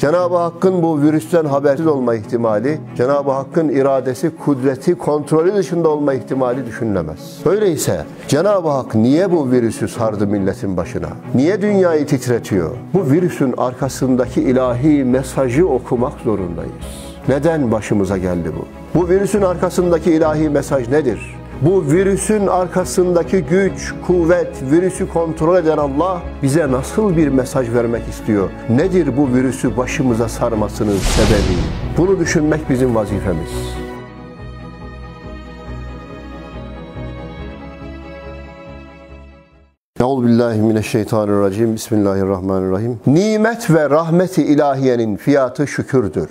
Cenab-ı Hakk'ın bu virüsten habersiz olma ihtimali, Cenab-ı Hakk'ın iradesi, kudreti, kontrolü dışında olma ihtimali düşünülemez. Öyleyse Cenab-ı Hak niye bu virüsü sardı milletin başına? Niye dünyayı titretiyor? Bu virüsün arkasındaki ilahi mesajı okumak zorundayız. Neden başımıza geldi bu? Bu virüsün arkasındaki ilahi mesaj nedir? Bu virüsün arkasındaki güç, kuvvet, virüsü kontrol eden Allah bize nasıl bir mesaj vermek istiyor? Nedir bu virüsü başımıza sarmasının sebebi? Bunu düşünmek bizim vazifemiz. Euzubillahimineşşeytanirracim. Bismillahirrahmanirrahim. Nimet ve rahmeti ilahiyenin fiyatı şükürdür.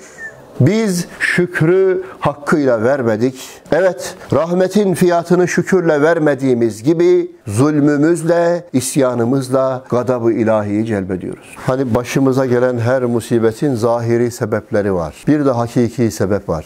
Biz şükrü hakkıyla vermedik. Evet, rahmetin fiyatını şükürle vermediğimiz gibi zulmümüzle, isyanımızla gadab-ı ilahiyi celbediyoruz. Hani başımıza gelen her musibetin zahiri sebepleri var. Bir de hakiki sebep var.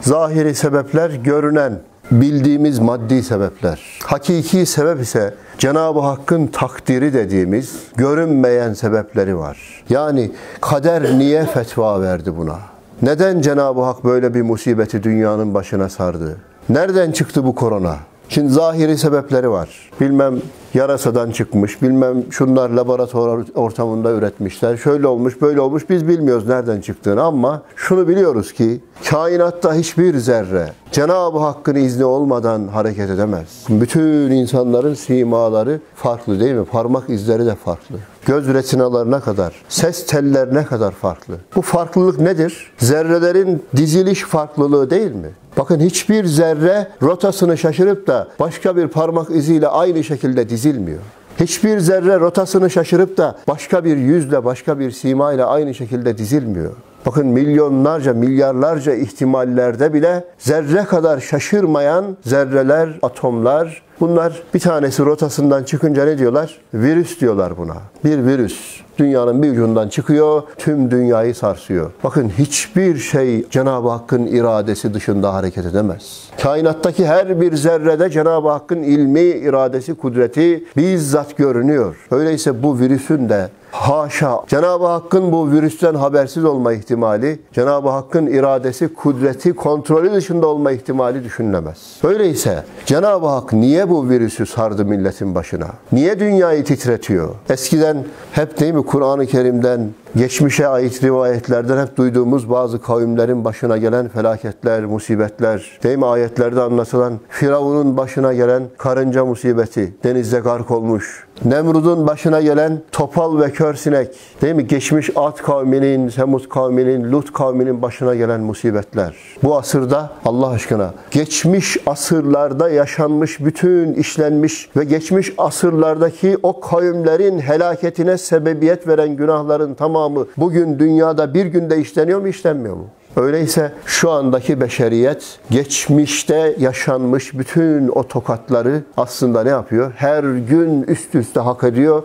Zahiri sebepler görünen, bildiğimiz maddi sebepler. Hakiki sebep ise Cenab-ı Hakk'ın takdiri dediğimiz görünmeyen sebepleri var. Yani kader niye fetva verdi buna? Neden Cenab-ı Hak böyle bir musibeti dünyanın başına sardı? Nereden çıktı bu korona? Şimdi zahiri sebepleri var. Bilmem yarasadan çıkmış, bilmem şunlar laboratuvar ortamında üretmişler, şöyle olmuş, böyle olmuş, biz bilmiyoruz nereden çıktığını ama şunu biliyoruz ki kainatta hiçbir zerre Cenab-ı Hakk'ın izni olmadan hareket edemez. Bütün insanların simaları farklı değil mi? Parmak izleri de farklı. Göz retinalarına kadar, ses tellerine kadar farklı. Bu farklılık nedir? Zerrelerin diziliş farklılığı değil mi? Bakın hiçbir zerre rotasını şaşırıp da başka bir parmak iziyle aynı şekilde dizilmiyor. Hiçbir zerre rotasını şaşırıp da başka bir yüzle, başka bir simayla aynı şekilde dizilmiyor. Bakın milyonlarca, milyarlarca ihtimallerde bile zerre kadar şaşırmayan zerreler, atomlar, bunlar bir tanesi rotasından çıkınca ne diyorlar? Virüs diyorlar buna. Bir virüs. Dünyanın bir ucundan çıkıyor, tüm dünyayı sarsıyor. Bakın hiçbir şey Cenab-ı Hakk'ın iradesi dışında hareket edemez. Kainattaki her bir zerrede Cenab-ı Hakk'ın ilmi, iradesi, kudreti bizzat görünüyor. Öyleyse bu virüsün de haşa Cenab-ı Hakk'ın bu virüsten habersiz olma ihtimali, Cenab-ı Hakk'ın iradesi, kudreti, kontrolü dışında olma ihtimali düşünülemez. Öyleyse Cenab-ı Hak niye bu virüsü sardı milletin başına? Niye dünyayı titretiyor? Eskiden hep değil mi Kur'an-ı Kerim'den, geçmişe ait rivayetlerden hep duyduğumuz bazı kavimlerin başına gelen felaketler, musibetler, değil mi ayetlerde anlatılan Firavun'un başına gelen karınca musibeti, denizde gark olmuş, Nemrud'un başına gelen topal ve körsinek, değil mi geçmiş Ad kavminin, Semud kavminin, Lut kavminin başına gelen musibetler. Bu asırda Allah aşkına geçmiş asırlarda yaşanmış, bütün işlenmiş ve geçmiş asırlardaki o kavimlerin helaketine sebebiyet veren günahların tamamı bugün dünyada bir günde işleniyor mu, işlenmiyor mu? Öyleyse şu andaki beşeriyet geçmişte yaşanmış bütün o tokatları aslında ne yapıyor? Her gün üst üste hak ediyor.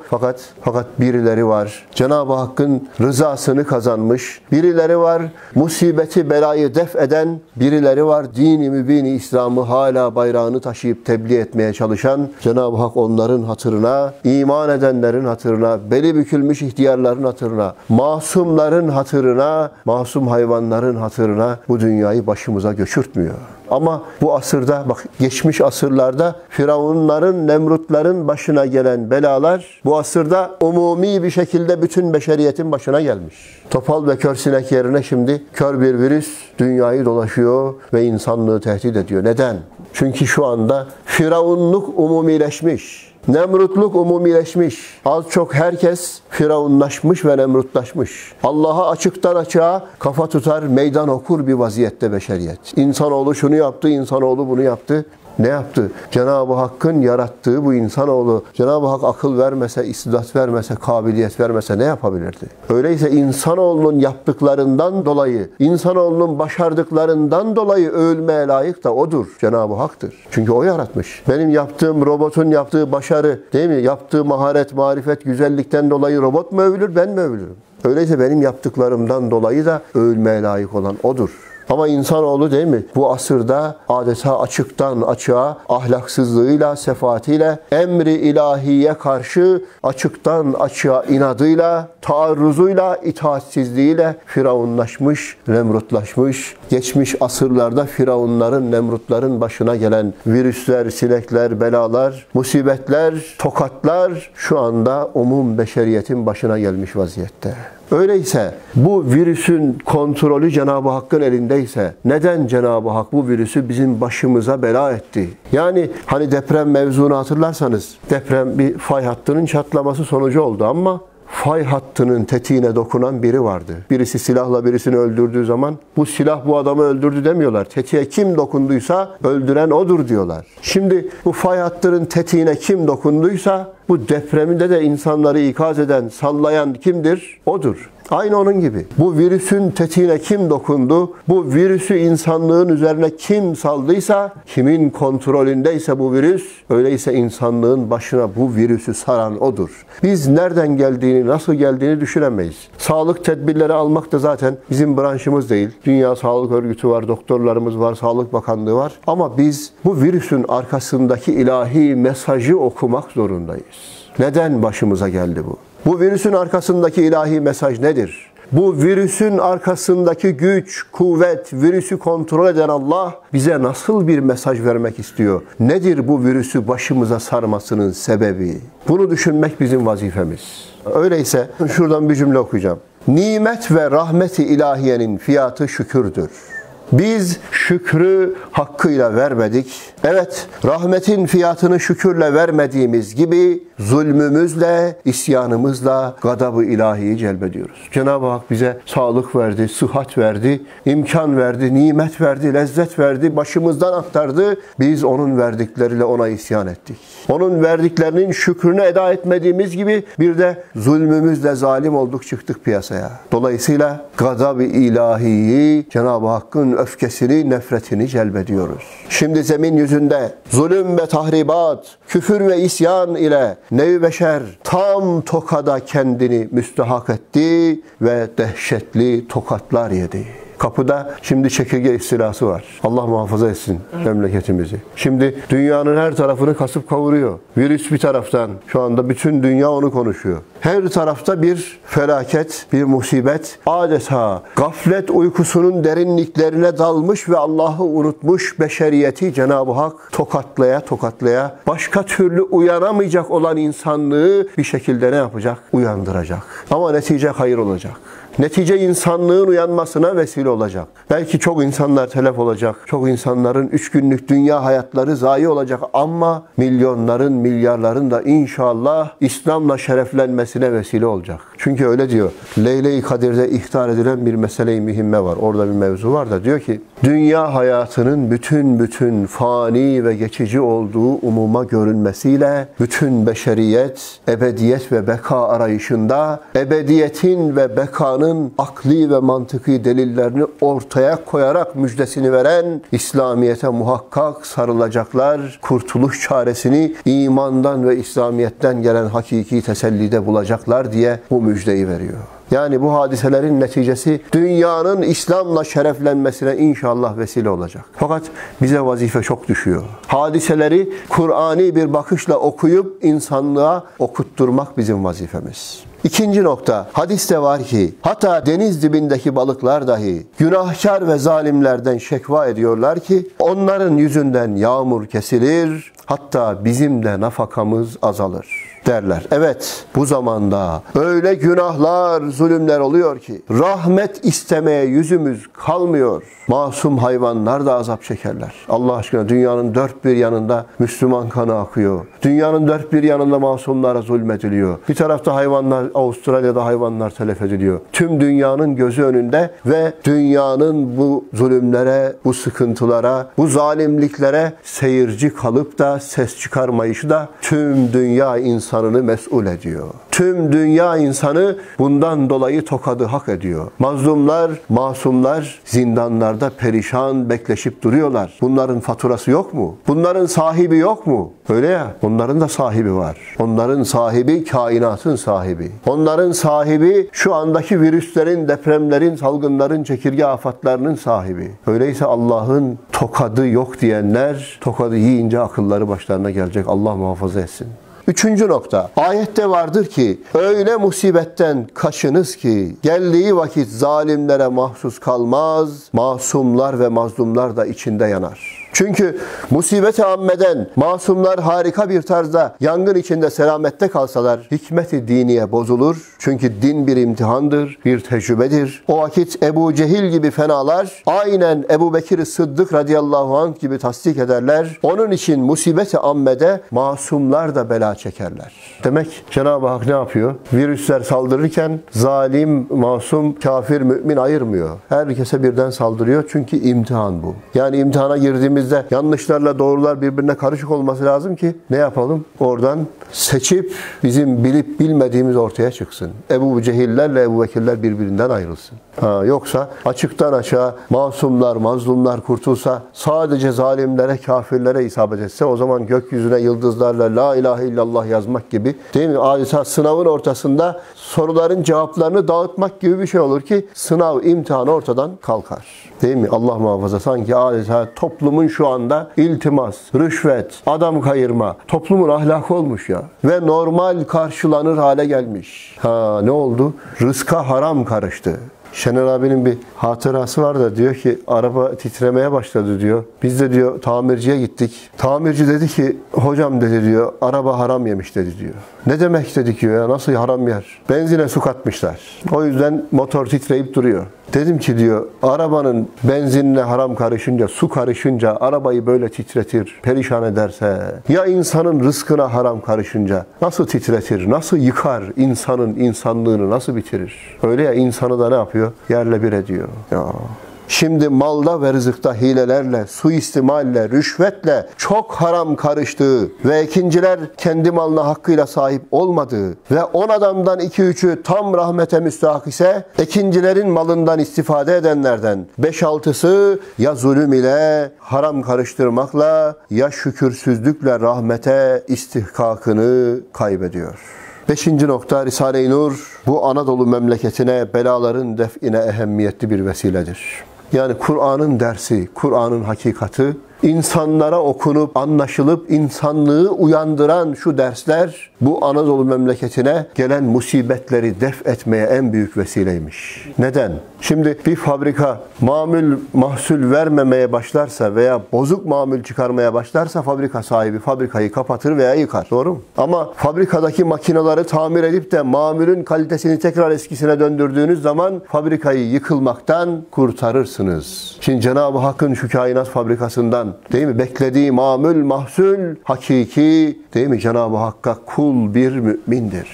Fakat birileri var. Cenab-ı Hakk'ın rızasını kazanmış. Birileri var. Musibeti, belayı def eden. Birileri var. Din-i mübin-i İslam'ı hala bayrağını taşıyıp tebliğ etmeye çalışan. Cenab-ı Hak onların hatırına, iman edenlerin hatırına, beli bükülmüş ihtiyarların hatırına, masumların hatırına, masum hayvanların hatırına bu dünyayı başımıza göçürtmüyor. Ama bu asırda, bak geçmiş asırlarda Firavunların, Nemrutların başına gelen belalar bu asırda umumi bir şekilde bütün beşeriyetin başına gelmiş. Topal ve kör sinek yerine şimdi kör bir virüs dünyayı dolaşıyor ve insanlığı tehdit ediyor. Neden? Çünkü şu anda Firavunluk umumileşmiş. Nemrutluk umumileşmiş. Az çok herkes firavunlaşmış ve nemrutlaşmış. Allah'a açıktan açığa kafa tutar, meydan okur bir vaziyette beşeriyet. İnsanoğlu şunu yaptı, insanoğlu bunu yaptı. Ne yaptı? Cenab-ı Hakk'ın yarattığı bu insanoğlu, Cenab-ı Hak akıl vermese, istidat vermese, kabiliyet vermese ne yapabilirdi? Öyleyse insanoğlunun yaptıklarından dolayı, insanoğlunun başardıklarından dolayı övülmeye layık da odur. Cenab-ı Hak'tır. Çünkü o yaratmış. Benim yaptığım, robotun yaptığı başarı, değil mi? Yaptığı maharet, marifet, güzellikten dolayı robot mu övülür, ben mi övülürüm? Öyleyse benim yaptıklarımdan dolayı da övülmeye layık olan odur. Ama insanoğlu değil mi? Bu asırda adeta açıktan açığa ahlaksızlığıyla, sefaatiyle, emri ilahiye karşı açıktan açığa inadıyla, taarruzuyla, itaatsizliğiyle firavunlaşmış, nemrutlaşmış, geçmiş asırlarda firavunların, nemrutların başına gelen virüsler, sinekler, belalar, musibetler, tokatlar şu anda umum beşeriyetin başına gelmiş vaziyette. Öyleyse bu virüsün kontrolü Cenab-ı Hakk'ın elindeyse neden Cenab-ı Hak bu virüsü bizim başımıza bela etti? Yani hani deprem mevzunu hatırlarsanız deprem bir fay hattının çatlaması sonucu oldu ama fay hattının tetiğine dokunan biri vardı. Birisi silahla birisini öldürdüğü zaman bu silah bu adamı öldürdü demiyorlar. Tetiğe kim dokunduysa öldüren odur diyorlar. Şimdi bu fay hattının tetiğine kim dokunduysa bu depreminde de insanları ikaz eden, sallayan kimdir? Odur. Aynı onun gibi. Bu virüsün tetiğine kim dokundu? Bu virüsü insanlığın üzerine kim saldıysa, kimin kontrolündeyse bu virüs, öyleyse insanlığın başına bu virüsü saran odur. Biz nereden geldiğini, nasıl geldiğini düşünemeyiz. Sağlık tedbirleri almak da zaten bizim branşımız değil. Dünya Sağlık Örgütü var, doktorlarımız var, Sağlık Bakanlığı var. Ama biz bu virüsün arkasındaki ilahi mesajı okumak zorundayız. Neden başımıza geldi bu? Bu virüsün arkasındaki ilahi mesaj nedir? Bu virüsün arkasındaki güç, kuvvet, virüsü kontrol eden Allah bize nasıl bir mesaj vermek istiyor? Nedir bu virüsü başımıza sarmasının sebebi? Bunu düşünmek bizim vazifemiz. Öyleyse şuradan bir cümle okuyacağım. Nimet ve rahmeti ilahiyenin fiyatı şükürdür. Biz şükrü hakkıyla vermedik. Evet, rahmetin fiyatını şükürle vermediğimiz gibi zulmümüzle, isyanımızla gadab-ı ilahiyi celbediyoruz. Cenab-ı Hak bize sağlık verdi, sıhhat verdi, imkan verdi, nimet verdi, lezzet verdi, başımızdan aktardı. Biz onun verdikleriyle ona isyan ettik. Onun verdiklerinin şükrünü eda etmediğimiz gibi bir de zulmümüzle zalim olduk, çıktık piyasaya. Dolayısıyla gadab-ı ilahiyi, Cenab-ı Hakk'ın öfkesini, nefretini celbediyoruz. Şimdi zemin yüzünde zulüm ve tahribat, küfür ve isyan ile nev-i beşer tam tokada kendini müstahak etti ve dehşetli tokatlar yedi. Kapıda şimdi çekirge istilası var. Allah muhafaza etsin memleketimizi. Şimdi dünyanın her tarafını kasıp kavuruyor. Virüs bir taraftan, şu anda bütün dünya onu konuşuyor. Her tarafta bir felaket, bir musibet. Adeta gaflet uykusunun derinliklerine dalmış ve Allah'ı unutmuş beşeriyeti Cenab-ı Hak tokatlaya tokatlaya başka türlü uyanamayacak olan insanlığı bir şekilde ne yapacak? Uyandıracak. Ama netice hayır olacak. Netice insanlığın uyanmasına vesile olacak. Belki çok insanlar telef olacak. Çok insanların 3 günlük dünya hayatları zayi olacak ama milyonların, milyarların da inşallah İslam'la şereflenmesine vesile olacak. Çünkü öyle diyor. Leyle-i Kadir'de ihtar edilen bir mesele-i mühimme var. Orada bir mevzu var da diyor ki dünya hayatının bütün fani ve geçici olduğu umuma görünmesiyle bütün beşeriyet ebediyet ve beka arayışında ebediyetin ve bekanın akli ve mantıki delillerini ortaya koyarak müjdesini veren İslamiyet'e muhakkak sarılacaklar. Kurtuluş çaresini imandan ve İslamiyet'ten gelen hakiki tesellide bulacaklar diye bu müjdeyi veriyor. Yani bu hadiselerin neticesi dünyanın İslam'la şereflenmesine inşallah vesile olacak. Fakat bize vazife çok düşüyor. Hadiseleri Kur'ani bir bakışla okuyup insanlığa okutturmak bizim vazifemiz. 2. nokta, hadiste var ki hatta deniz dibindeki balıklar dahi günahkar ve zalimlerden şekva ediyorlar ki onların yüzünden yağmur kesilir, hatta bizim de nafakamız azalır derler. Evet, bu zamanda öyle günahlar, zulümler oluyor ki rahmet istemeye yüzümüz kalmıyor. Masum hayvanlar da azap çekerler. Allah aşkına dünyanın 4 bir yanında Müslüman kanı akıyor. Dünyanın 4 bir yanında masumlara zulmediliyor. Bir tarafta hayvanlar, Avustralya'da hayvanlar telef ediliyor. Tüm dünyanın gözü önünde ve dünyanın bu zulümlere, bu sıkıntılara, bu zalimliklere seyirci kalıp da ses çıkarmayışı da tüm dünya insan insanını mesul ediyor. Tüm dünya insanı bundan dolayı tokadı hak ediyor. Mazlumlar, masumlar zindanlarda perişan bekleşip duruyorlar. Bunların faturası yok mu? Bunların sahibi yok mu? Öyle ya, onların da sahibi var. Onların sahibi kainatın sahibi. Onların sahibi şu andaki virüslerin, depremlerin, salgınların, çekirge afatlarının sahibi. Öyleyse Allah'ın tokadı yok diyenler tokadı yiyince akılları başlarına gelecek. Allah muhafaza etsin. 3. nokta. Ayette vardır ki öyle musibetten kaçınız ki geldiği vakit zalimlere mahsus kalmaz, masumlar ve mazlumlar da içinde yanar. Çünkü musibet-i ammeden masumlar harika bir tarzda yangın içinde selamette kalsalar hikmet-i diniye bozulur. Çünkü din bir imtihandır, bir tecrübedir. O vakit Ebu Cehil gibi fenalar aynen Ebu Bekir-i Sıddık radıyallahu anh gibi tasdik ederler. Onun için musibet-i ammede masumlar da bela çekerler. Demek Cenab-ı Hak ne yapıyor? Virüsler saldırırken zalim, masum, kafir, mümin ayırmıyor. Herkese birden saldırıyor çünkü imtihan bu. Yani imtihana girdiğimiz yanlışlarla doğrular birbirine karışık olması lazım ki ne yapalım? Oradan seçip bizim bilip bilmediğimiz ortaya çıksın. Ebu Cehillerle Ebu Bekirler birbirinden ayrılsın. Yoksa açıktan aşağı masumlar, mazlumlar kurtulsa, sadece zalimlere, kafirlere isabet etse o zaman gökyüzüne yıldızlarla la ilahe illallah yazmak gibi, değil mi? Adeta sınavın ortasında soruların cevaplarını dağıtmak gibi bir şey olur ki sınav, imtihan ortadan kalkar. Değil mi? Allah muhafaza, sanki adeta toplumun şu anda iltimas, rüşvet, adam kayırma toplumun ahlakı olmuş ya. Ve normal karşılanır hale gelmiş. Ne oldu? Rızka haram karıştı. Şener abinin bir hatırası var da diyor ki araba titremeye başladı diyor. Biz de diyor tamirciye gittik. Tamirci dedi ki hocam dedi diyor araba haram yemiş dedi diyor. Ne demek dedik diyor ya, nasıl haram yer? Benzine su katmışlar. O yüzden motor titreyip duruyor. Dedim ki diyor arabanın benzinle haram karışınca, su karışınca arabayı böyle titretir, perişan ederse ya insanın rızkına haram karışınca nasıl titretir, nasıl yıkar, insanın insanlığını nasıl bitirir? Öyle ya, insanı da ne yapıyor? Yerle bir ediyor. Ya. Şimdi malda ve rızıkta hilelerle, suistimalle, rüşvetle çok haram karıştığı ve ikinciler kendi malına hakkıyla sahip olmadığı ve 10 adamdan 2-3'ü tam rahmete müstahak ise ikincilerin malından istifade edenlerden 5-6'sı ya zulüm ile, haram karıştırmakla ya şükürsüzlükle rahmete istihkakını kaybediyor. 5. nokta. Risale-i Nur bu Anadolu memleketine belaların def'ine ehemmiyetli bir vesiledir. Yani Kur'an'ın dersi, Kur'an'ın hakikati, insanlara okunup, anlaşılıp insanlığı uyandıran şu dersler bu Anadolu memleketine gelen musibetleri def etmeye en büyük vesileymiş. Neden? Şimdi bir fabrika mamül mahsul vermemeye başlarsa veya bozuk mamül çıkarmaya başlarsa fabrika sahibi fabrikayı kapatır veya yıkar. Doğru mu? Ama fabrikadaki makineleri tamir edip de mamülün kalitesini tekrar eskisine döndürdüğünüz zaman fabrikayı yıkılmaktan kurtarırsınız. Şimdi Cenab-ı Hakk'ın şu kainat fabrikasından, değil mi, beklediği mamül mahsul hakiki, değil mi, Cenab-ı Hakk'a kul bir mümindir.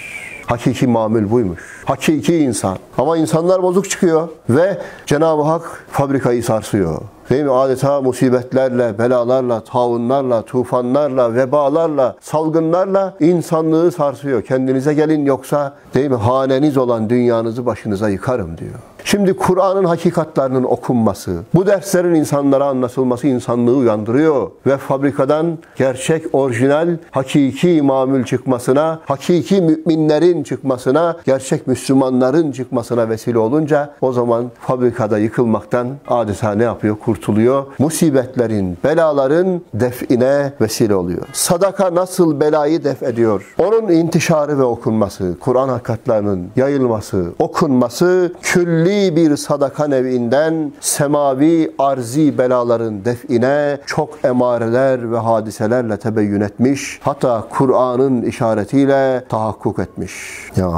Hakiki mamül buymuş. Hakiki insan. Ama insanlar bozuk çıkıyor ve Cenab-ı Hak fabrikayı sarsıyor. Değil mi? Adeta musibetlerle, belalarla, taunlarla, tufanlarla, vebalarla, salgınlarla insanlığı sarsıyor. Kendinize gelin yoksa, değil mi, haneniz olan dünyanızı başınıza yıkarım diyor. Şimdi Kur'an'ın hakikatlarının okunması, bu derslerin insanlara anlatılması insanlığı uyandırıyor ve fabrikadan gerçek, orijinal, hakiki mamül çıkmasına, hakiki müminlerin çıkmasına, gerçek Müslümanların çıkmasına vesile olunca o zaman fabrikada yıkılmaktan adeta ne yapıyor? Kurtuluyor. Musibetlerin, belaların def'ine vesile oluyor. Sadaka nasıl belayı def ediyor? Onun intişarı ve okunması, Kur'an hakikatlarının yayılması, okunması külli bir sadaka nevinden semavi arzi belaların def'ine çok emareler ve hadiselerle tebeyyün etmiş. Hatta Kur'an'ın işaretiyle tahakkuk etmiş. Ya.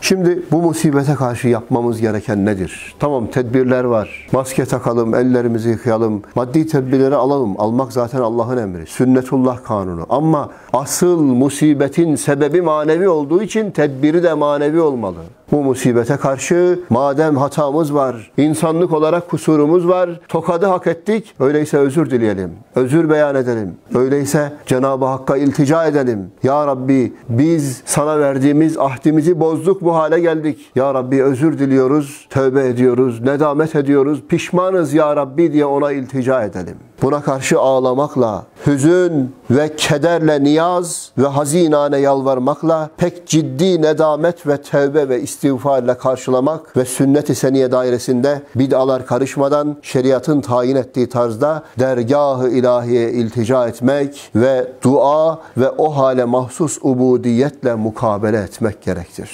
Şimdi bu musibete karşı yapmamız gereken nedir? Tamam, tedbirler var. Maske takalım, ellerimizi yıkayalım, maddi tedbirleri alalım. Almak zaten Allah'ın emri. Sünnetullah kanunu. Ama asıl musibetin sebebi manevi olduğu için tedbiri de manevi olmalı. bu musibete karşı madem hatamız var, insanlık olarak kusurumuz var, tokadı hak ettik, öyleyse özür dileyelim, özür beyan edelim. Öyleyse Cenab-ı Hakk'a iltica edelim. Ya Rabbi, biz sana verdiğimiz ahdimizi bozduk, bu hale geldik. Ya Rabbi özür diliyoruz, tövbe ediyoruz, nedamet ediyoruz, pişmanız Ya Rabbi diye ona iltica edelim. Buna karşı ağlamakla, hüzün ve kederle niyaz ve hazinane yalvarmakla, pek ciddi nedamet ve tevbe ve istiğfarla karşılamak ve sünnet-i seniye dairesinde bid'alar karışmadan şeriatın tayin ettiği tarzda dergah-ı ilahiye iltica etmek ve dua ve o hale mahsus ubudiyetle mukabele etmek gerektir.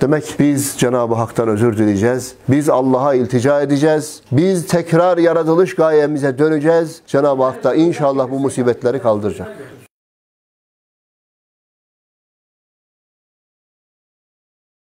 Demek biz Cenab-ı Hak'tan özür dileyeceğiz. Biz Allah'a iltica edeceğiz. Biz tekrar yaratılış gayemize döneceğiz. Cenab-ı Hak da inşallah bu musibetleri kaldıracak.